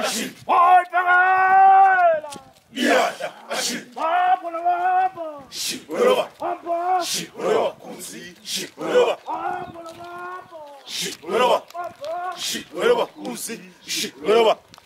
아시 월방아 미야야 아시 와보나와 시보나와 시보나와 공시 시보나와 와보나와 시보나와 시보나와 공시 시보나와